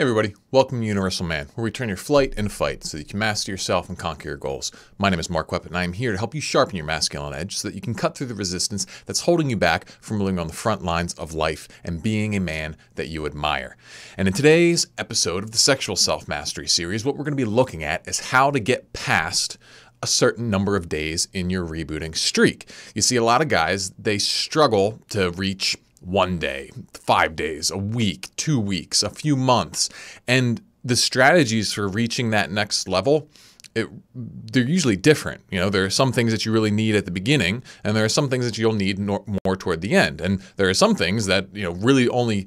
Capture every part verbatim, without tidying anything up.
Hey everybody, welcome to Universal Man, where we turn your flight into fight so that you can master yourself and conquer your goals. My name is Mark Queppet, and I am here to help you sharpen your masculine edge so that you can cut through the resistance that's holding you back from living on the front lines of life and being a man that you admire. And in today's episode of the Sexual Self Mastery Series, what we're going to be looking at is how to get past a certain number of days in your rebooting streak. You see, a lot of guys, they struggle to reach one day, five days, a week, two weeks, a few months. And the strategies for reaching that next level, it, they're usually different. You know, there are some things that you really need at the beginning, and there are some things that you'll need no, more toward the end. And there are some things that, you know, really only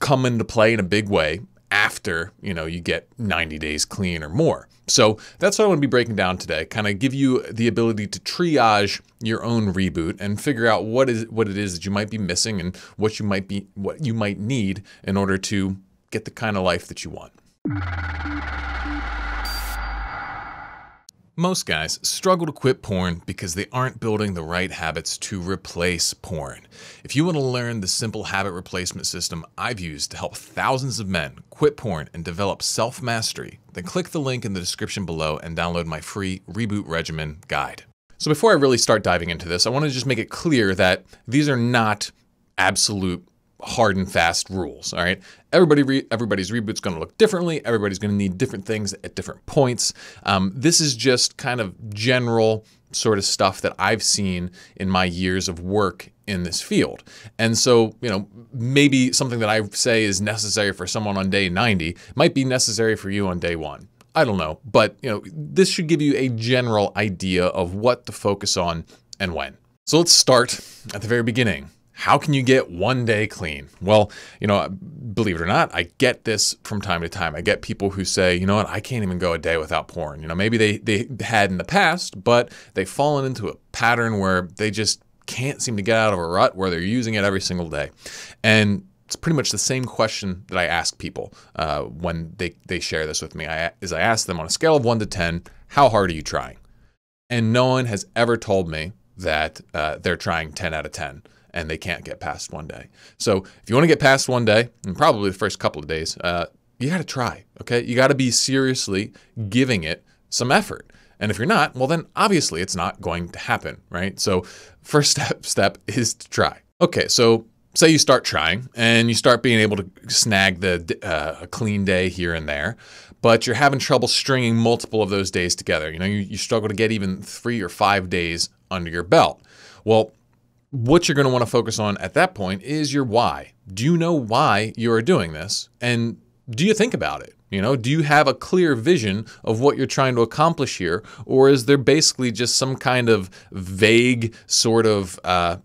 come into play in a big way after, you know, you get ninety days clean or more. So that's what I want to be breaking down today, kind of give you the ability to triage your own reboot and figure out what is what it is that you might be missing and what you might be what you might need in order to get the kind of life that you want. Most guys struggle to quit porn because they aren't building the right habits to replace porn. If you want to learn the simple habit replacement system I've used to help thousands of men quit porn and develop self-mastery, then click the link in the description below and download my free Reboot Regimen Guide. So before I really start diving into this, I want to just make it clear that these are not absolute hard and fast rules, all right? Everybody, re everybody's reboot's gonna look differently. Everybody's gonna need different things at different points. Um, this is just kind of general sort of stuff that I've seen in my years of work in this field. And so, you know, maybe something that I say is necessary for someone on day ninety might be necessary for you on day one. I don't know, but you know, this should give you a general idea of what to focus on and when. So let's start at the very beginning. How can you get one day clean? Well, you know, believe it or not, I get this from time to time. I get people who say, you know what, I can't even go a day without porn. You know, maybe they, they had in the past, but they've fallen into a pattern where they just can't seem to get out of a rut where they're using it every single day. And it's pretty much the same question that I ask people uh, when they, they share this with me, I, is I ask them on a scale of one to ten, how hard are you trying? And no one has ever told me that uh, they're trying ten out of ten. And they can't get past one day. So if you want to get past one day, and probably the first couple of days, uh, you got to try, okay? You got to be seriously giving it some effort. And if you're not, well then obviously it's not going to happen, right? So first step, step is to try. Okay, so say you start trying and you start being able to snag the uh, a clean day here and there, but you're having trouble stringing multiple of those days together. You know, you, you struggle to get even three or five days under your belt. Well, what you're going to want to focus on at that point is your why. Do you know why you are doing this? And do you think about it? You know, do you have a clear vision of what you're trying to accomplish here? Or is there basically just some kind of vague sort of uh,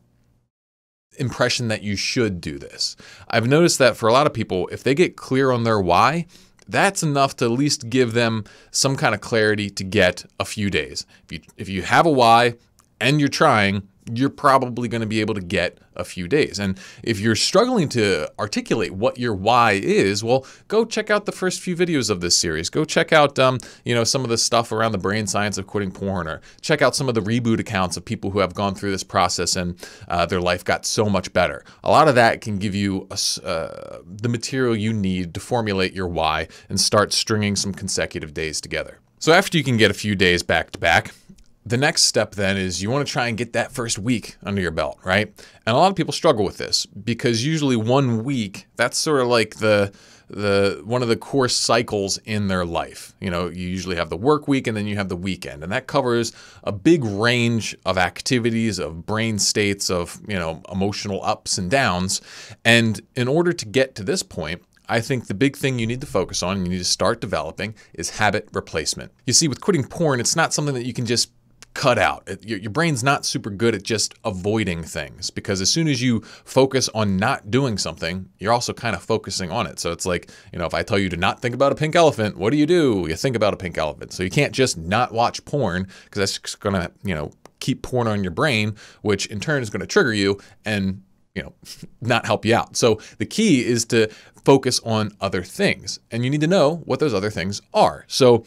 impression that you should do this? I've noticed that for a lot of people, if they get clear on their why, that's enough to at least give them some kind of clarity to get a few days. If you, if you have a why and you're trying, you're probably going to be able to get a few days. And if you're struggling to articulate what your why is, well, go check out the first few videos of this series. Go check out um, you know, some of the stuff around the brain science of quitting porn, or check out some of the reboot accounts of people who have gone through this process and uh, their life got so much better. A lot of that can give you a, uh, the material you need to formulate your why and start stringing some consecutive days together. So after you can get a few days back to back, the next step then is you want to try and get that first week under your belt, right? And a lot of people struggle with this because usually one week, that's sort of like the the one of the core cycles in their life. You know, you usually have the work week and then you have the weekend, and that covers a big range of activities, of brain states, of, you know, emotional ups and downs. And in order to get to this point, I think the big thing you need to focus on and you need to start developing is habit replacement. You see, with quitting porn, it's not something that you can just cut out. Your, your brain's not super good at just avoiding things, because as soon as you focus on not doing something, you're also kind of focusing on it. So it's like, you know, if I tell you to not think about a pink elephant, what do you do? You think about a pink elephant. So you can't just not watch porn, because that's just going to, you know, keep porn on your brain, which in turn is going to trigger you and, you know, not help you out. So the key is to focus on other things, and you need to know what those other things are. So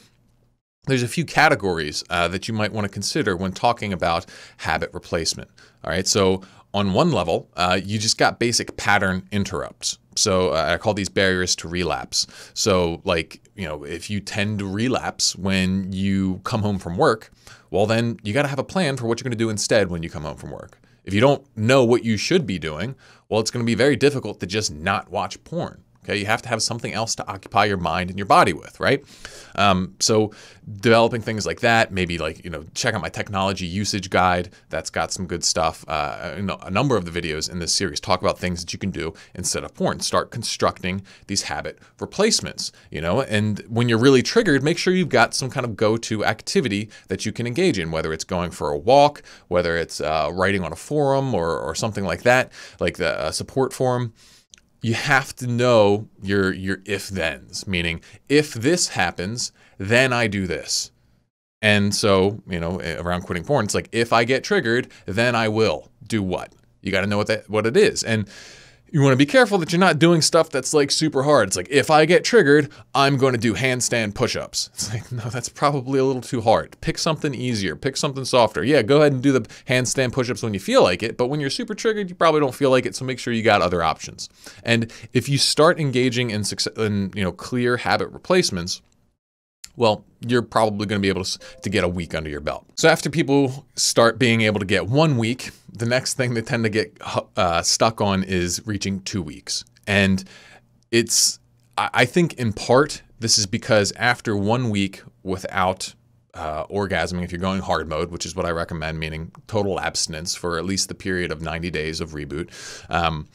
there's a few categories uh, that you might want to consider when talking about habit replacement. All right, so on one level, uh, you just got basic pattern interrupts. So uh, I call these barriers to relapse. So like, you know, if you tend to relapse when you come home from work, well, then you got to have a plan for what you're going to do instead when you come home from work. If you don't know what you should be doing, well, it's going to be very difficult to just not watch porn. Okay, you have to have something else to occupy your mind and your body with, right? Um, so developing things like that, maybe like, you know, check out my technology usage guide. That's got some good stuff. Uh, you know, a number of the videos in this series talk about things that you can do instead of porn. Start constructing these habit replacements, you know, and when you're really triggered, make sure you've got some kind of go-to activity that you can engage in, whether it's going for a walk, whether it's uh, writing on a forum or, or something like that, like the uh, support forum. You have to know your your if-thens, meaning if this happens, then I do this. And so, you know, around quitting porn, it's like, if I get triggered, then I will do what? You got to know what that what it is. And you want to be careful that you're not doing stuff that's like super hard. It's like, if I get triggered, I'm going to do handstand push-ups. It's like, no, that's probably a little too hard. Pick something easier, pick something softer. Yeah, go ahead and do the handstand push-ups when you feel like it, but when you're super triggered, you probably don't feel like it, so make sure you got other options. And if you start engaging in, success, in you know, clear habit replacements, well, you're probably going to be able to, to get a week under your belt. So after people start being able to get one week, the next thing they tend to get uh, stuck on is reaching two weeks. And it's, I think in part, this is because after one week without uh, orgasming, if you're going hard mode, which is what I recommend, meaning total abstinence for at least the period of ninety days of Reboot, um,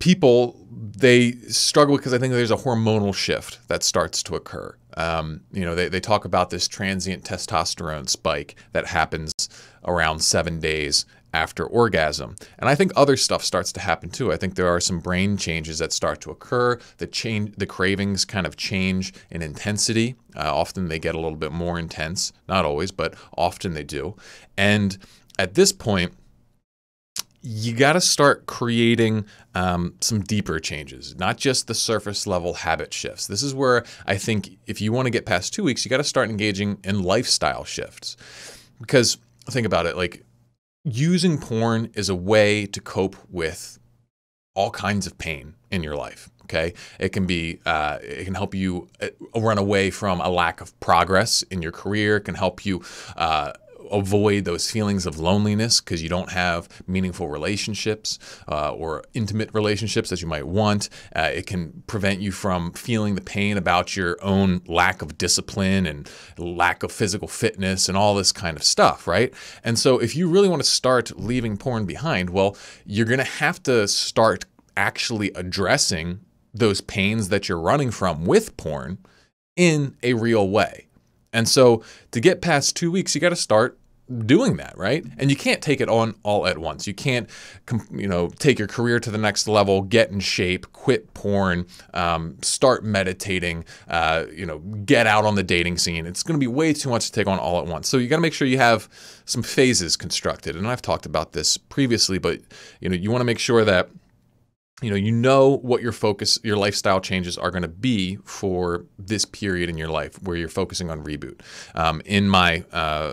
people, they struggle because I think there's a hormonal shift that starts to occur. Um, you know, they, they talk about this transient testosterone spike that happens around seven days after orgasm. And I think other stuff starts to happen too. I think there are some brain changes that start to occur. The change, the cravings kind of change in intensity. Uh, often they get a little bit more intense, not always, but often they do. And at this point, you got to start creating um, some deeper changes, not just the surface level habit shifts. This is where I think if you want to get past two weeks, you got to start engaging in lifestyle shifts. Because think about it, like using porn is a way to cope with all kinds of pain in your life. Okay, it can be, uh, it can help you run away from a lack of progress in your career. It can help you Uh, avoid those feelings of loneliness because you don't have meaningful relationships uh, or intimate relationships that you might want. Uh, it can prevent you from feeling the pain about your own lack of discipline and lack of physical fitness and all this kind of stuff, right? And so if you really want to start leaving porn behind, well, you're going to have to start actually addressing those pains that you're running from with porn in a real way. And so to get past two weeks, you got to start doing that, right? And you can't take it on all at once. You can't, you know, take your career to the next level, get in shape, quit porn, um, start meditating, uh, you know, get out on the dating scene. It's going to be way too much to take on all at once. So you got to make sure you have some phases constructed. And I've talked about this previously, but you know, you want to make sure that you know, you know what your focus, your lifestyle changes are going to be for this period in your life where you're focusing on Reboot. Um, in my uh,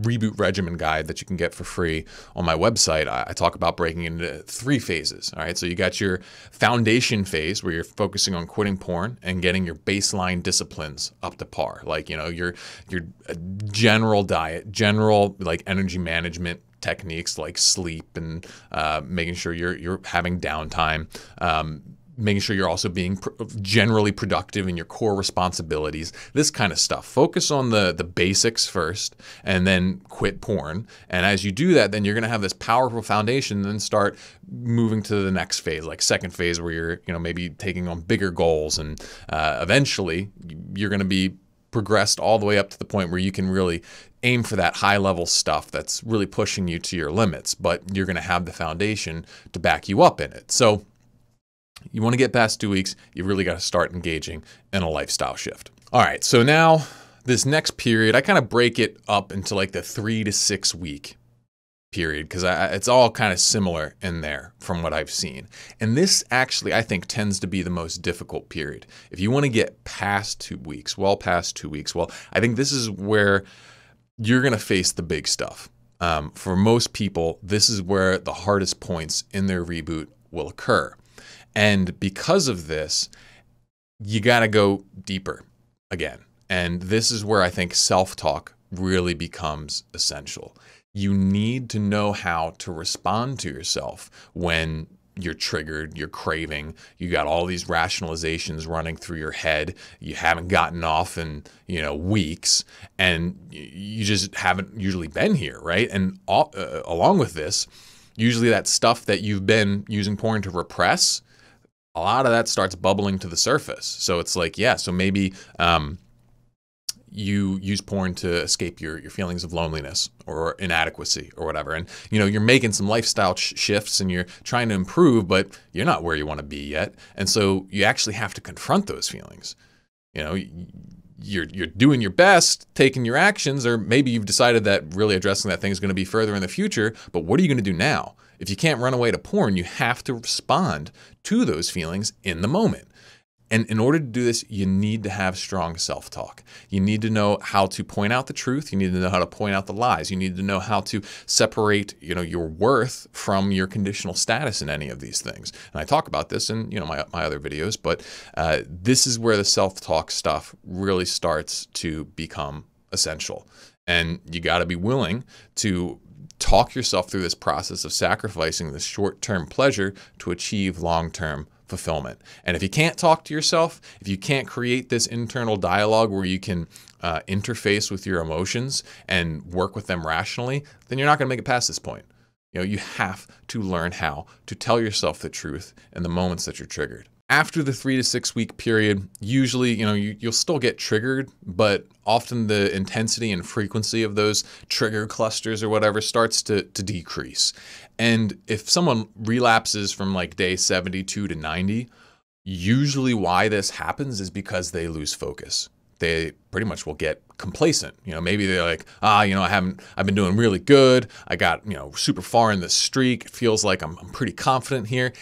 Reboot Regimen Guide that you can get for free on my website, I, I talk about breaking into three phases. All right, so you got your foundation phase where you're focusing on quitting porn and getting your baseline disciplines up to par, like you know your your general diet, general like energy management techniques like sleep and uh, making sure you're you're having downtime, um, making sure you're also being pr generally productive in your core responsibilities, this kind of stuff. Focus on the the basics first, and then quit porn. And as you do that, then you're going to have this powerful foundation. And then start moving to the next phase, like second phase, where you're you know maybe taking on bigger goals, and uh, eventually you're going to be progressed all the way up to the point where you can really aim for that high level stuff that's really pushing you to your limits, but you're going to have the foundation to back you up in it. So you want to get past two weeks, you really got to start engaging in a lifestyle shift. All right, so now this next period, I kind of break it up into like the three to six week period because it's all kind of similar in there from what I've seen. And this actually, I think, tends to be the most difficult period. If you want to get past two weeks, well past two weeks, well, I think this is where you're going to face the big stuff. Um, for most people, this is where the hardest points in their Reboot will occur. And because of this, you got to go deeper again. And this is where I think self-talk really becomes essential. You need to know how to respond to yourself when you're triggered, you're craving, you got all these rationalizations running through your head, you haven't gotten off in, you know, weeks, and you just haven't usually been here, right? And all, uh, along with this, usually that stuff that you've been using porn to repress, a lot of that starts bubbling to the surface. So it's like, yeah, so maybe um, you use porn to escape your, your feelings of loneliness or inadequacy or whatever. And, you know, you're making some lifestyle sh shifts and you're trying to improve, but you're not where you want to be yet. And so you actually have to confront those feelings. You know, you're, you're doing your best, taking your actions, or maybe you've decided that really addressing that thing is going to be further in the future, but what are you going to do now? If you can't run away to porn, you have to respond to those feelings in the moment. And in order to do this, you need to have strong self-talk. You need to know how to point out the truth. You need to know how to point out the lies. You need to know how to separate, you know, your worth from your conditional status in any of these things. And I talk about this in, you know, my, my other videos, but uh, this is where the self-talk stuff really starts to become essential. And you got to be willing to talk yourself through this process of sacrificing the short-term pleasure to achieve long-term fulfillment. And if you can't talk to yourself, if you can't create this internal dialogue where you can uh, interface with your emotions and work with them rationally, then you're not going to make it past this point. You know, you have to learn how to tell yourself the truth in the moments that you're triggered. After the three to six week period, usually, you know, you, you'll still get triggered, but often the intensity and frequency of those trigger clusters or whatever starts to, to decrease. And if someone relapses from like day seventy-two to ninety, usually why this happens is because they lose focus. They pretty much will get complacent. You know, maybe they're like, ah, you know, I haven't, I've been doing really good. I got, you know, super far in the streak. It feels like I'm, I'm pretty confident here.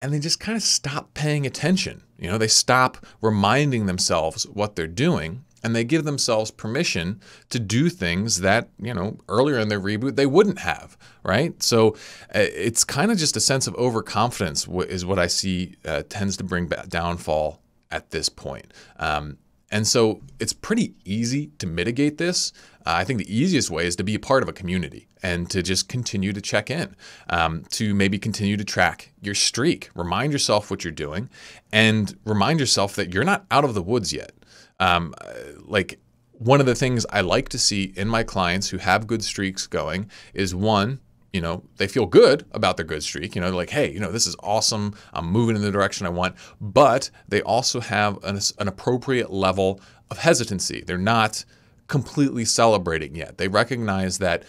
And they just kind of stop paying attention. You know, they stop reminding themselves what they're doing, and they give themselves permission to do things that, you know, earlier in their reboot, they wouldn't have, right? So it's kind of just a sense of overconfidence is what I see uh, tends to bring downfall at this point. Um, and so it's pretty easy to mitigate this. Uh, I think the easiest way is to be a part of a community and to just continue to check in, um, to maybe continue to track your streak, remind yourself what you're doing, and remind yourself that you're not out of the woods yet. Um, like one of the things I like to see in my clients who have good streaks going is one, you know, they feel good about their good streak, you know, like, hey, you know, this is awesome. I'm moving in the direction I want, but they also have an, an appropriate level of hesitancy. They're not completely celebrating yet. They recognize that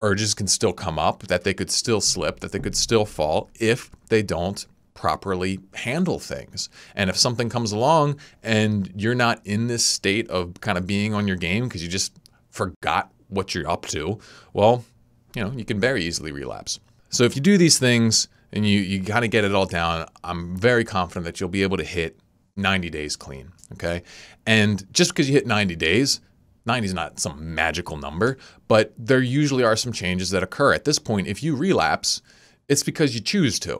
urges can still come up, that they could still slip, that they could still fall if they don't properly handle things. And if something comes along and you're not in this state of kind of being on your game because you just forgot what you're up to, well, you know, you can very easily relapse. So if you do these things and you, you kind of get it all down, I'm very confident that you'll be able to hit ninety days clean, okay? And just because you hit ninety days, ninety is not some magical number, but there usually are some changes that occur. At this point, if you relapse, it's because you choose to.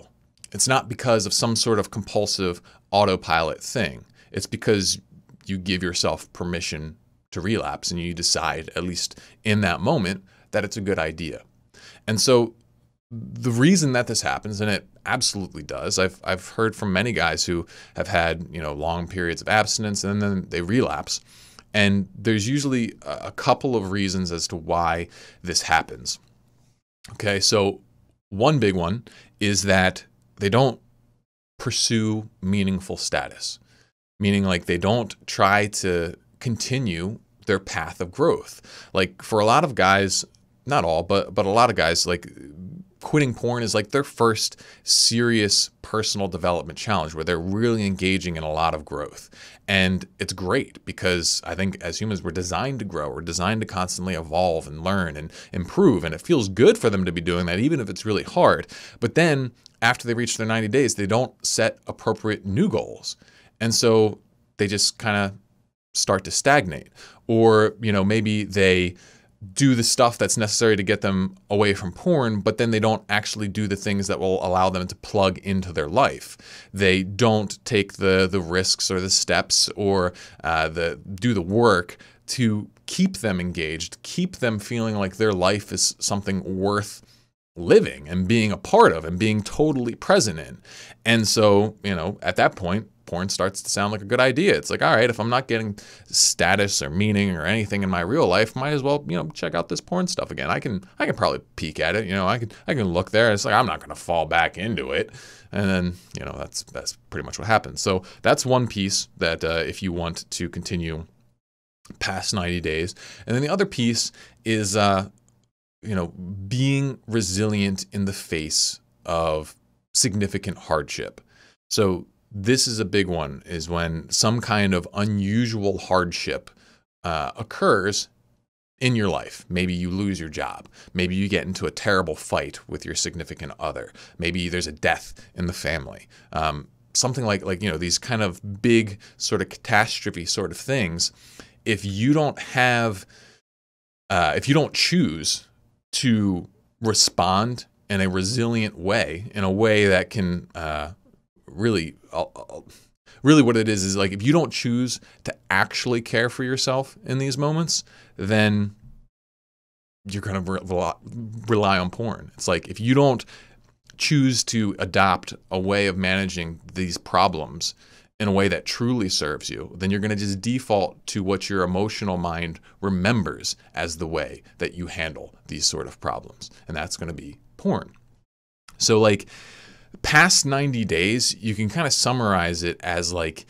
It's not because of some sort of compulsive autopilot thing. It's because you give yourself permission to relapse and you decide, at least in that moment, that it's a good idea. And so the reason that this happens, and it absolutely does, I've, I've heard from many guys who have had, you know, long periods of abstinence and then they relapse. And there's usually a couple of reasons as to why this happens. Okay, so one big one is that they don't pursue meaningful status, meaning like they don't try to continue their path of growth. Like for a lot of guys, not all, but, but a lot of guys, like quitting porn is like their first serious personal development challenge where they're really engaging in a lot of growth. And it's great because I think as humans, we're designed to grow. We're designed to constantly evolve and learn and improve. And it feels good for them to be doing that, even if it's really hard. But then after they reach their ninety days, they don't set appropriate new goals. And so they just kind of start to stagnate. Or, you know, maybe they do the stuff that's necessary to get them away from porn, but then they don't actually do the things that will allow them to plug into their life. They don't take the the risks or the steps or uh, the do the work to keep them engaged, keep them feeling like their life is something worth living and being a part of and being totally present in. And so, you know, at that point, porn starts to sound like a good idea. It's like, all right, if I'm not getting status or meaning or anything in my real life, might as well, you know, check out this porn stuff again. I can, I can probably peek at it. You know, I can, I can look there. It's like, I'm not going to fall back into it. And then, you know, that's, that's pretty much what happens. So that's one piece that, uh, if you want to continue past ninety days. And then the other piece is, uh, you know, being resilient in the face of significant hardship. So this is a big one, is when some kind of unusual hardship uh, occurs in your life. Maybe you lose your job. Maybe you get into a terrible fight with your significant other. Maybe there's a death in the family. Um, something like, like, you know, these kind of big sort of catastrophe sort of things. If you don't have, uh, if you don't choose to respond in a resilient way, in a way that can, uh, really, really what it is, is like, if you don't choose to actually care for yourself in these moments, then you're going to re rely on porn. It's like, if you don't choose to adopt a way of managing these problems in a way that truly serves you, then you're going to just default to what your emotional mind remembers as the way that you handle these sort of problems. And that's going to be porn. So like, past ninety days, you can kind of summarize it as like,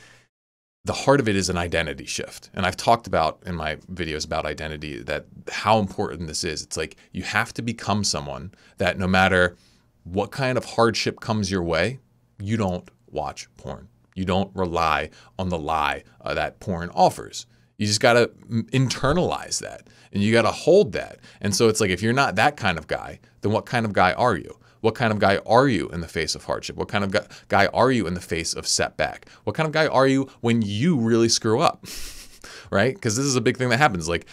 the heart of it is an identity shift. And I've talked about in my videos about identity, that how important this is. It's like, you have to become someone that no matter what kind of hardship comes your way, you don't watch porn. You don't rely on the lie uh, that porn offers. You just got to internalize that, and you got to hold that. And so it's like, if you're not that kind of guy, then what kind of guy are you? What kind of guy are you in the face of hardship? What kind of guy are you in the face of setback? What kind of guy are you when you really screw up, right? Because this is a big thing that happens. Like,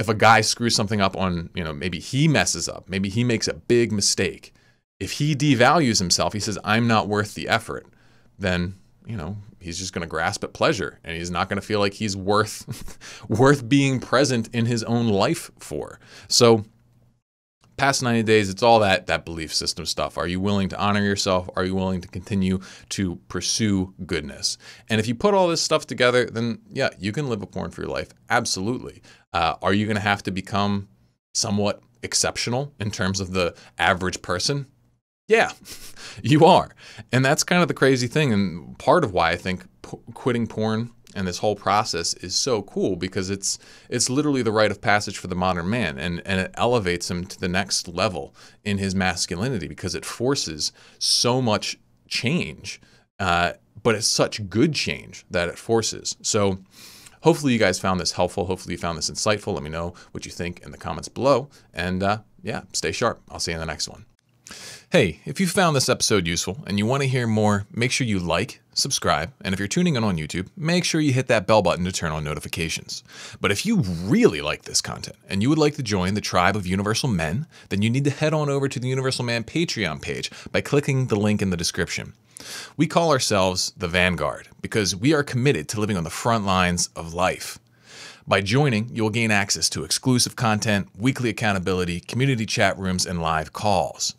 if a guy screws something up on, you know, maybe he messes up, maybe he makes a big mistake. If he devalues himself, he says, I'm not worth the effort, then, you know, he's just going to grasp at pleasure, and he's not going to feel like he's worth, worth being present in his own life for. So past ninety days, it's all that, that belief system stuff. Are you willing to honor yourself? Are you willing to continue to pursue goodness? And if you put all this stuff together, then yeah, you can live a porn-free life. Absolutely. Uh, are you going to have to become somewhat exceptional in terms of the average person? Yeah, you are. And that's kind of the crazy thing. And part of why I think p- quitting porn and this whole process is so cool, because it's it's literally the rite of passage for the modern man, and, and it elevates him to the next level in his masculinity, because it forces so much change, uh, but it's such good change that it forces. So hopefully you guys found this helpful. Hopefully you found this insightful. Let me know what you think in the comments below, and uh, yeah, stay sharp. I'll see you in the next one. Hey, if you found this episode useful and you want to hear more, make sure you like, subscribe, and if you're tuning in on YouTube, make sure you hit that bell button to turn on notifications. But if you really like this content and you would like to join the tribe of Universal Men, then you need to head on over to the Universal Man Patreon page by clicking the link in the description. We call ourselves the Vanguard because we are committed to living on the front lines of life. By joining, you'll gain access to exclusive content, weekly accountability, community chat rooms, and live calls.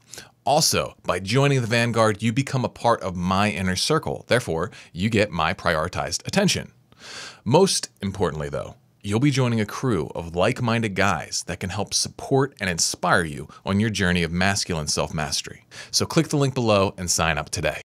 Also, by joining the Vanguard, you become a part of my inner circle. Therefore, you get my prioritized attention. Most importantly, though, you'll be joining a crew of like-minded guys that can help support and inspire you on your journey of masculine self-mastery. So click the link below and sign up today.